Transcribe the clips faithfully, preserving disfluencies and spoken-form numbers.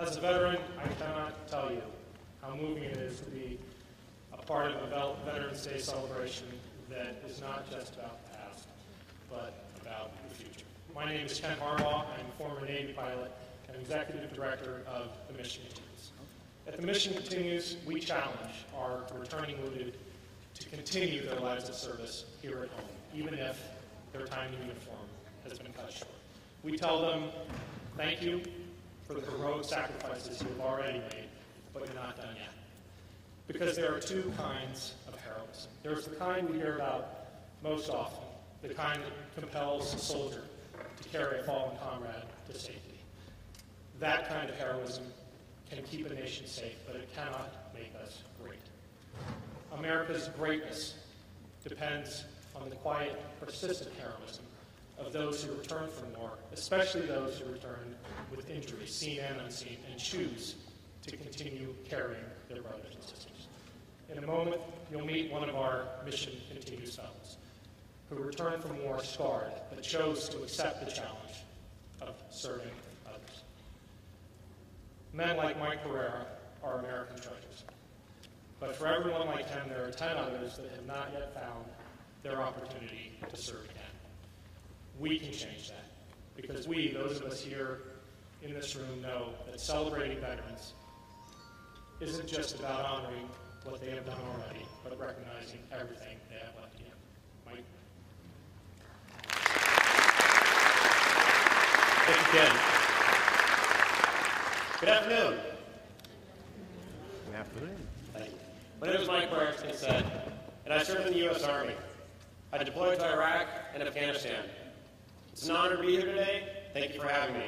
As a veteran, I cannot tell you how moving it is to be a part of a Veterans Day celebration that is not just about the past, but about the future. My name is Kenneth Harbaugh. I'm a former Navy pilot and Executive Director of The Mission Continues. At The Mission Continues, we challenge our returning wounded to continue their lives of service here at home, even if their time in uniform has been cut short. We tell them, thank you for the heroic sacrifices you have already made, but you're not done yet. Because there are two kinds of heroism. There's the kind we hear about most often, the kind that compels a soldier to carry a fallen comrade to safety. That kind of heroism can keep a nation safe, but it cannot make us great. America's greatness depends on the quiet, persistent heroism of those who return from war, especially those who return with injuries, seen and unseen, and choose to continue carrying their brothers and sisters. In a moment, you'll meet one of our Mission Continues fellows who returned from war scarred, but chose to accept the challenge of serving others. Men like Mike Carrera are American treasures. But for everyone like him, there are ten others that have not yet found their opportunity to serve again. We can change that, because we, those of us here in this room, know that celebrating veterans isn't just about honoring what they have done already, but recognizing everything they have left in. Mike? Thank you, Ken. Good afternoon. Good afternoon. Thank you. My name is Mike Carrera, as Ken said, and I served in the U S Army. I deployed to Iraq and Afghanistan. It's an honor to be here today. Thank you for having me.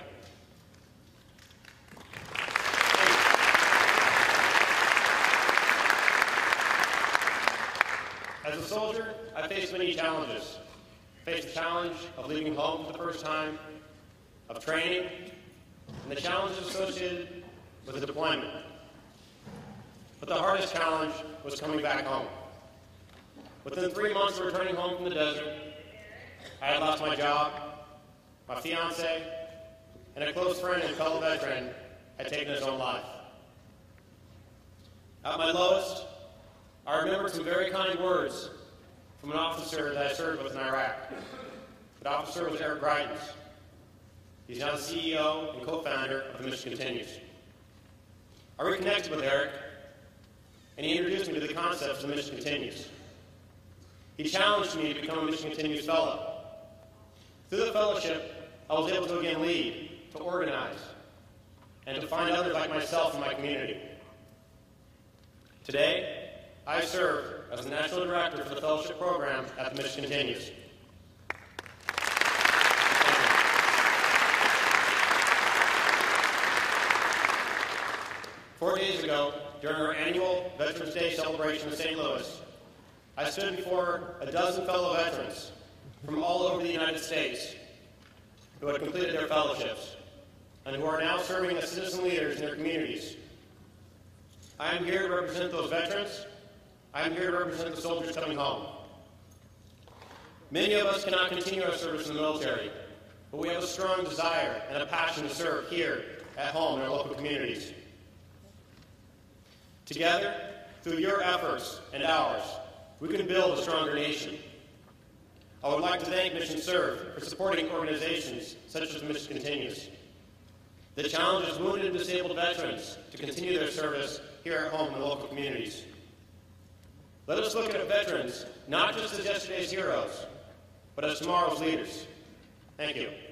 As a soldier, I faced many challenges. I faced the challenge of leaving home for the first time, of training, and the challenges associated with the deployment. But the hardest challenge was coming back home. Within three months of returning home from the desert, I had lost my job. My fiance and a close friend and fellow veteran had taken his own life. At my lowest, I remember some very kind words from an officer that I served with in Iraq. That officer was Eric Rydens. He's now the C E O and co-founder of The Mission Continues. I reconnected with Eric, and he introduced me to the concepts of The Mission Continues. He challenged me to become a Mission Continues fellow. Through the fellowship, I was able to again lead, to organize, and to find others like myself in my community. Today, I serve as the National Director for the Fellowship Program at The Mission Continues. Four days ago, during our annual Veterans Day celebration in Saint Louis, I stood before a dozen fellow veterans from all over the United States who had completed their fellowships and who are now serving as citizen leaders in their communities. I am here to represent those veterans. I am here to represent the soldiers coming home. Many of us cannot continue our service in the military, but we have a strong desire and a passion to serve here at home in our local communities. Together, through your efforts and ours, we can build a stronger nation. I would like to thank Mission Serve for supporting organizations such as The Mission Continues. The challenge is wounded and disabled veterans to continue their service here at home in local communities. Let us look at veterans not just as yesterday's heroes, but as tomorrow's leaders. Thank you.